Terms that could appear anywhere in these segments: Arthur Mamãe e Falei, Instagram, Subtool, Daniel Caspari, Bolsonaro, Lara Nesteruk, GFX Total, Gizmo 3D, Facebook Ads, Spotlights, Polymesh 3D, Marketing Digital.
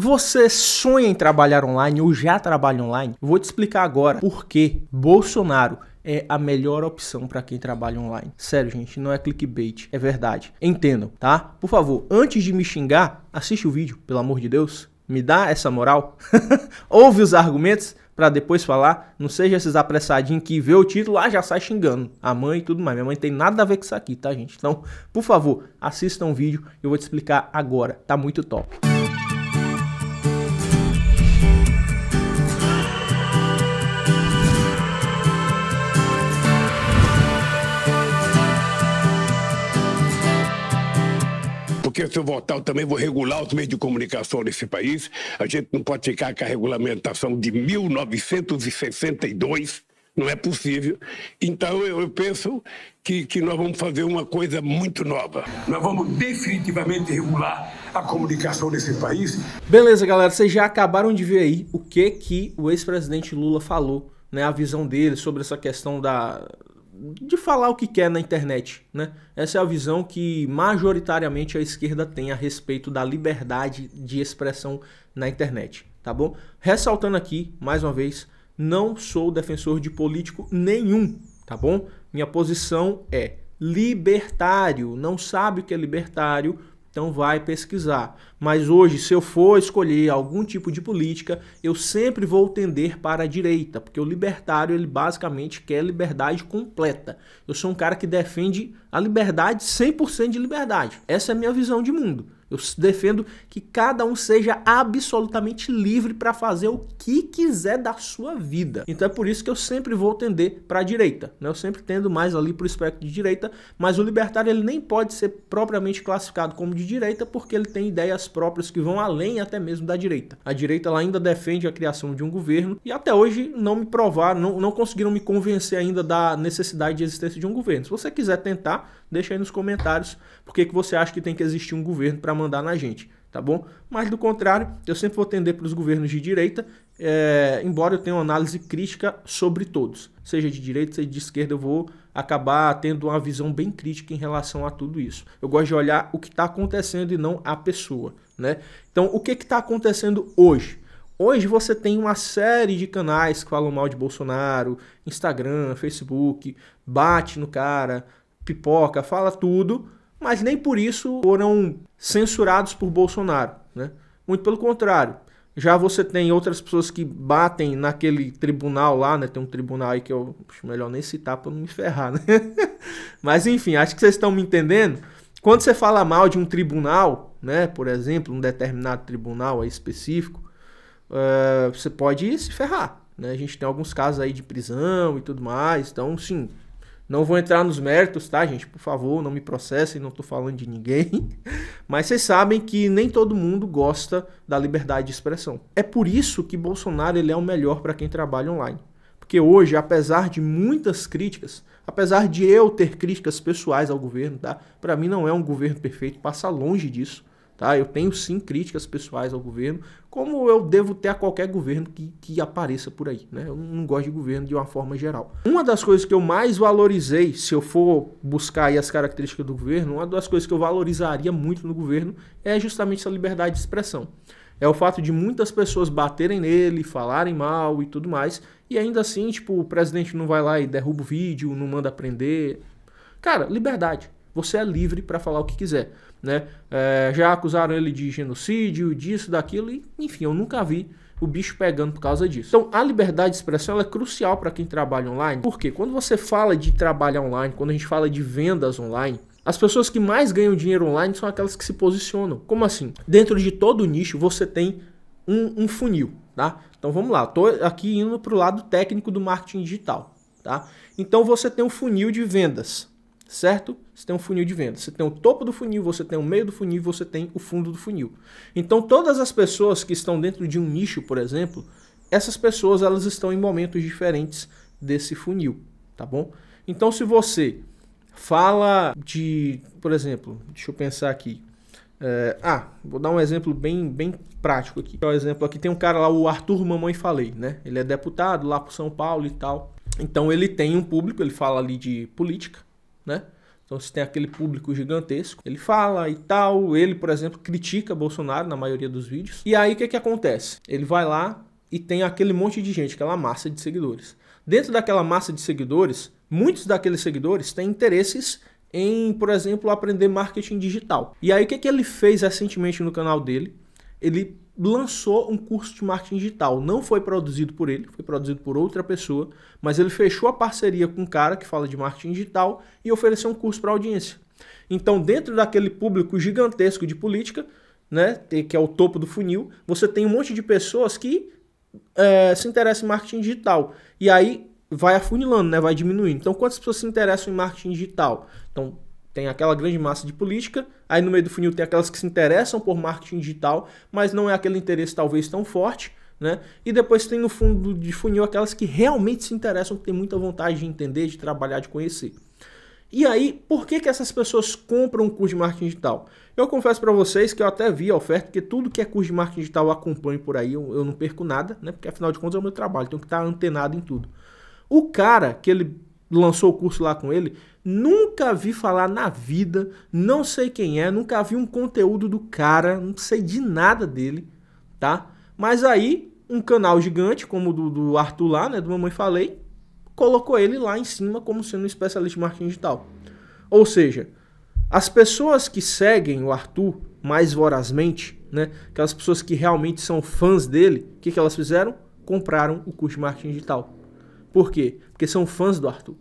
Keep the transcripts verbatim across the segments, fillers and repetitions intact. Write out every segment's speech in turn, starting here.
Você sonha em trabalhar online ou já trabalha online? Vou te explicar agora por que Bolsonaro é a melhor opção para quem trabalha online. Sério, gente, não é clickbait, é verdade. Entendam, tá? Por favor, antes de me xingar, assiste o vídeo, pelo amor de Deus. Me dá essa moral. Ouve os argumentos para depois falar. Não seja esses apressadinhos que vê o título, ah, já sai xingando a mãe e tudo mais. Minha mãe tem nada a ver com isso aqui, tá, gente? Então, por favor, assistam o vídeo. Eu vou te explicar agora. Tá muito top. Porque se eu voltar, eu também vou regular os meios de comunicação nesse país. A gente não pode ficar com a regulamentação de mil novecentos e sessenta e dois, não é possível. Então, eu penso que, que nós vamos fazer uma coisa muito nova. Nós vamos definitivamente regular a comunicação nesse país. Beleza, galera, vocês já acabaram de ver aí o que, que o ex-presidente Lula falou, né? A visão dele sobre essa questão da... de falar o que quer na internet, né? Essa é a visão que majoritariamente a esquerda tem a respeito da liberdade de expressão na internet, tá bom? Ressaltando aqui, mais uma vez, não sou defensor de político nenhum, tá bom? Minha posição é libertário, não sabe o que é libertário, então vai pesquisar. Mas hoje, se eu for escolher algum tipo de política, eu sempre vou tender para a direita, porque o libertário, ele basicamente quer liberdade completa. Eu sou um cara que defende a liberdade, cem por cento de liberdade. Essa é a minha visão de mundo. Eu defendo que cada um seja absolutamente livre para fazer o que quiser da sua vida. Então é por isso que eu sempre vou tender para a direita, né? Eu sempre tendo mais ali para o espectro de direita, mas o libertário ele nem pode ser propriamente classificado como de direita porque ele tem ideias próprias que vão além até mesmo da direita. A direita ela ainda defende a criação de um governo e até hoje não me provaram, não, não conseguiram me convencer ainda da necessidade de existência de um governo. Se você quiser tentar, deixa aí nos comentários por que você acha que tem que existir um governo para mandar na gente, tá bom? Mas do contrário, eu sempre vou tender para os governos de direita, é, embora eu tenha uma análise crítica sobre todos. Seja de direita, seja de esquerda, eu vou acabar tendo uma visão bem crítica em relação a tudo isso. Eu gosto de olhar o que está acontecendo e não a pessoa, né? Então, o que está acontecendo hoje? Hoje você tem uma série de canais que falam mal de Bolsonaro, Instagram, Facebook, bate no cara, pipoca, fala tudo, mas nem por isso foram censurados por Bolsonaro, né? Muito pelo contrário. Já você tem outras pessoas que batem naquele tribunal lá, né? Tem um tribunal aí que eu acho melhor nem citar para não me ferrar, né? Mas enfim, acho que vocês estão me entendendo. Quando você fala mal de um tribunal, né? Por exemplo, um determinado tribunal aí específico, uh, você pode se ferrar, né? A gente tem alguns casos aí de prisão e tudo mais, então sim... Não vou entrar nos méritos, tá, gente? Por favor, não me processem, não tô falando de ninguém. Mas vocês sabem que nem todo mundo gosta da liberdade de expressão. É por isso que Bolsonaro ele é o melhor para quem trabalha online. Porque hoje, apesar de muitas críticas, apesar de eu ter críticas pessoais ao governo, tá? Para mim não é um governo perfeito, passa longe disso, tá? Eu tenho sim críticas pessoais ao governo, como eu devo ter a qualquer governo que, que apareça por aí, né? Eu não gosto de governo de uma forma geral. Uma das coisas que eu mais valorizei, se eu for buscar aí as características do governo, uma das coisas que eu valorizaria muito no governo é justamente essa liberdade de expressão. É o fato de muitas pessoas baterem nele, falarem mal e tudo mais, e ainda assim, tipo, o presidente não vai lá e derruba o vídeo, não manda prender. Cara, liberdade. Você é livre para falar o que quiser, né? É, já acusaram ele de genocídio, disso, daquilo, e, enfim, eu nunca vi o bicho pegando por causa disso. Então, a liberdade de expressão ela é crucial para quem trabalha online, porque quando você fala de trabalho online, quando a gente fala de vendas online, as pessoas que mais ganham dinheiro online são aquelas que se posicionam. Como assim? Dentro de todo nicho, você tem um, um funil, tá? Então, vamos lá. Estou aqui indo para o lado técnico do marketing digital, tá? Então, você tem um funil de vendas, certo? Você tem um funil de venda. Você tem o topo do funil, você tem o meio do funil, você tem o fundo do funil. Então, todas as pessoas que estão dentro de um nicho, por exemplo, essas pessoas elas estão em momentos diferentes desse funil, tá bom? Então, se você fala de, por exemplo, deixa eu pensar aqui. É, ah, vou dar um exemplo bem, bem prático aqui. Por exemplo, aqui tem um cara lá, o Arthur Mamãe e Falei, né? Ele é deputado lá por São Paulo e tal. Então, ele tem um público, ele fala ali de política, né? Então se tem aquele público gigantesco, ele fala e tal, ele, por exemplo, critica Bolsonaro na maioria dos vídeos. E aí o que que acontece? Ele vai lá e tem aquele monte de gente, aquela massa de seguidores. Dentro daquela massa de seguidores, muitos daqueles seguidores têm interesses em, por exemplo, aprender marketing digital. E aí o que que ele fez recentemente no canal dele? Ele lançou um curso de marketing digital. Não foi produzido por ele, foi produzido por outra pessoa, mas ele fechou a parceria com um cara que fala de marketing digital e ofereceu um curso para a audiência. Então, dentro daquele público gigantesco de política, né, que é o topo do funil, você tem um monte de pessoas que é, se interessam em marketing digital. E aí vai afunilando, né, vai diminuindo. Então, quantas pessoas se interessam em marketing digital? Então, tem aquela grande massa de política, aí no meio do funil tem aquelas que se interessam por marketing digital, mas não é aquele interesse talvez tão forte, né? E depois tem no fundo de funil aquelas que realmente se interessam, que tem muita vontade de entender, de trabalhar, de conhecer. E aí, por que que essas pessoas compram um curso de marketing digital? Eu confesso para vocês que eu até vi a oferta, porque tudo que é curso de marketing digital eu acompanho por aí, eu, eu não perco nada, né? Porque afinal de contas é o meu trabalho, tenho que estar antenado em tudo. O cara que ele lançou o curso lá com ele, nunca vi falar na vida, não sei quem é, nunca vi um conteúdo do cara, não sei de nada dele, tá? Mas aí, um canal gigante, como o do, do Arthur lá, né, do Mamãe Falei, colocou ele lá em cima como sendo um especialista em marketing digital. Ou seja, as pessoas que seguem o Arthur mais vorazmente, né, aquelas pessoas que realmente são fãs dele, o que que elas fizeram? Compraram o curso de marketing digital. Por quê? Porque são fãs do Arthur.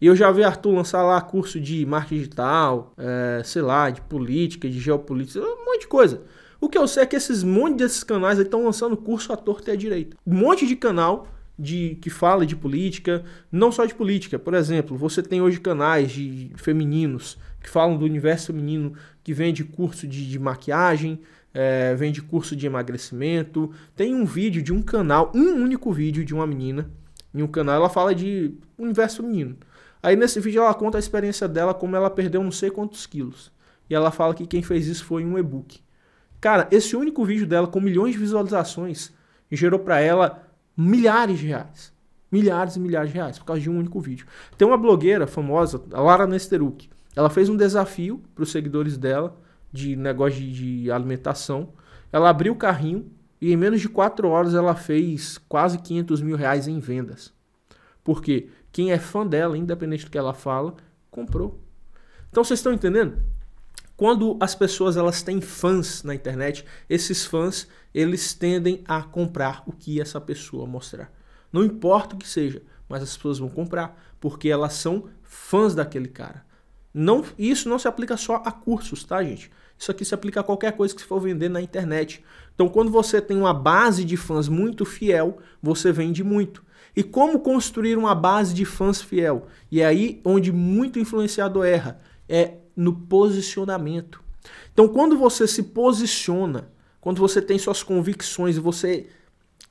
E eu já vi Arthur lançar lá curso de marketing digital, é, sei lá, de política, de geopolítica, um monte de coisa. O que eu sei é que esses monte desses canais estão lançando curso à torta e à direita. Um monte de canal de, que fala de política, não só de política. Por exemplo, você tem hoje canais de femininos que falam do universo feminino, que vende curso de, de maquiagem, é, vende curso de emagrecimento. Tem um vídeo de um canal, um único vídeo de uma menina, em um canal, ela fala de universo feminino. Aí nesse vídeo ela conta a experiência dela, como ela perdeu não sei quantos quilos. E ela fala que quem fez isso foi um e-book. Cara, esse único vídeo dela com milhões de visualizações gerou pra ela milhares de reais. Milhares e milhares de reais por causa de um único vídeo. Tem uma blogueira famosa, a Lara Nesteruk. Ela fez um desafio pros seguidores dela de negócio de, de alimentação. Ela abriu o carrinho e em menos de quatro horas ela fez quase quinhentos mil reais em vendas. Por quê? Quem é fã dela, independente do que ela fala, comprou. Então vocês estão entendendo? Quando as pessoas elas têm fãs na internet, esses fãs eles tendem a comprar o que essa pessoa mostrar. Não importa o que seja, mas as pessoas vão comprar porque elas são fãs daquele cara. Não, isso não se aplica só a cursos, tá, gente? Isso aqui se aplica a qualquer coisa que você for vender na internet. Então, quando você tem uma base de fãs muito fiel, você vende muito. E como construir uma base de fãs fiel? E é aí onde muito influenciador erra. É no posicionamento. Então, quando você se posiciona, quando você tem suas convicções e você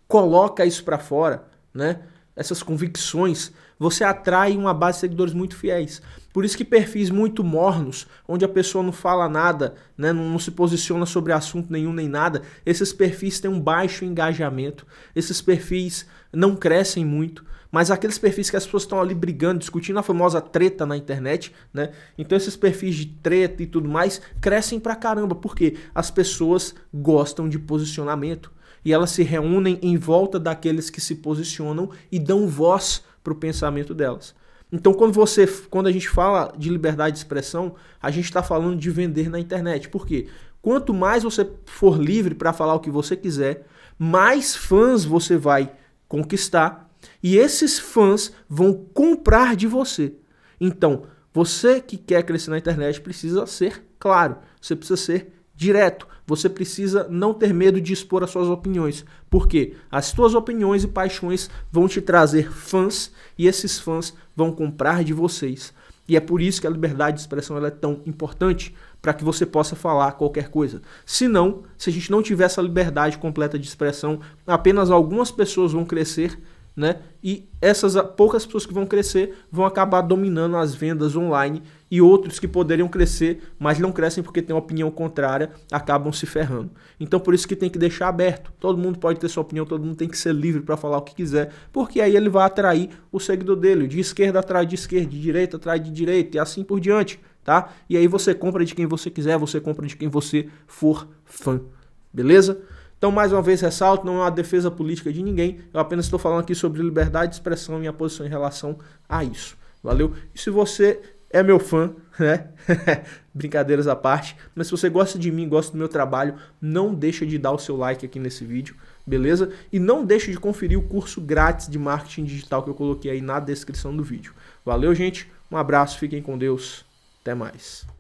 coloca isso para fora, né? Essas convicções, você atrai uma base de seguidores muito fiéis. Por isso que perfis muito mornos, onde a pessoa não fala nada, né, não, não se posiciona sobre assunto nenhum nem nada, esses perfis têm um baixo engajamento, esses perfis não crescem muito, mas aqueles perfis que as pessoas estão ali brigando, discutindo a famosa treta na internet, né? Então esses perfis de treta e tudo mais crescem pra caramba, porque as pessoas gostam de posicionamento. E elas se reúnem em volta daqueles que se posicionam e dão voz para o pensamento delas. Então, quando, você, quando a gente fala de liberdade de expressão, a gente está falando de vender na internet. Por quê? Quanto mais você for livre para falar o que você quiser, mais fãs você vai conquistar e esses fãs vão comprar de você. Então, você que quer crescer na internet precisa ser claro, você precisa ser direto. Você precisa não ter medo de expor as suas opiniões. Por quê? As suas opiniões e paixões vão te trazer fãs e esses fãs vão comprar de vocês. E é por isso que a liberdade de expressão ela é tão importante, para que você possa falar qualquer coisa. Se não, se a gente não tiver essa liberdade completa de expressão, apenas algumas pessoas vão crescer né? E essas poucas pessoas que vão crescer vão acabar dominando as vendas online, e outros que poderiam crescer, mas não crescem porque tem uma opinião contrária, acabam se ferrando. Então por isso que tem que deixar aberto. Todo mundo pode ter sua opinião, todo mundo tem que ser livre para falar o que quiser, porque aí ele vai atrair o seguidor dele. De esquerda atrai de esquerda, de direita atrai de direita e assim por diante, tá? E aí você compra de quem você quiser, você compra de quem você for fã, beleza? Então, mais uma vez, ressalto, não é uma defesa política de ninguém, eu apenas estou falando aqui sobre liberdade de expressão e minha posição em relação a isso, valeu? E se você é meu fã, né, brincadeiras à parte, mas se você gosta de mim, gosta do meu trabalho, não deixa de dar o seu like aqui nesse vídeo, beleza? E não deixa de conferir o curso grátis de marketing digital que eu coloquei aí na descrição do vídeo. Valeu, gente, um abraço, fiquem com Deus, até mais.